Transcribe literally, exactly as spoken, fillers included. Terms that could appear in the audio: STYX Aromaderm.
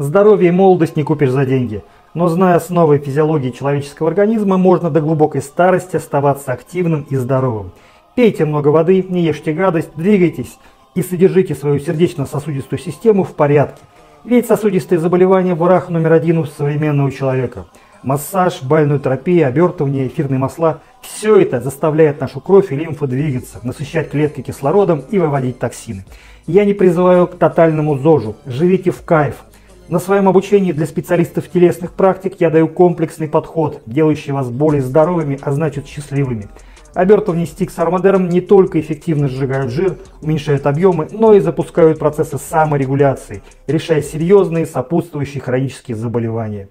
Здоровье и молодость не купишь за деньги. Но зная основы физиологии человеческого организма, можно до глубокой старости оставаться активным и здоровым. Пейте много воды, не ешьте гадость, двигайтесь и содержите свою сердечно-сосудистую систему в порядке. Ведь сосудистые заболевания в враг номер один у современного человека. Массаж, бальную терапию, обертывание, эфирные масла – все это заставляет нашу кровь и лимфу двигаться, насыщать клетки кислородом и выводить токсины. Я не призываю к тотальному ЗОЖу. Живите в кайф. На своем обучении для специалистов телесных практик я даю комплексный подход, делающий вас более здоровыми, а значит счастливыми. Обертывание стикс Aromaderm не только эффективно сжигают жир, уменьшают объемы, но и запускают процессы саморегуляции, решая серьезные сопутствующие хронические заболевания.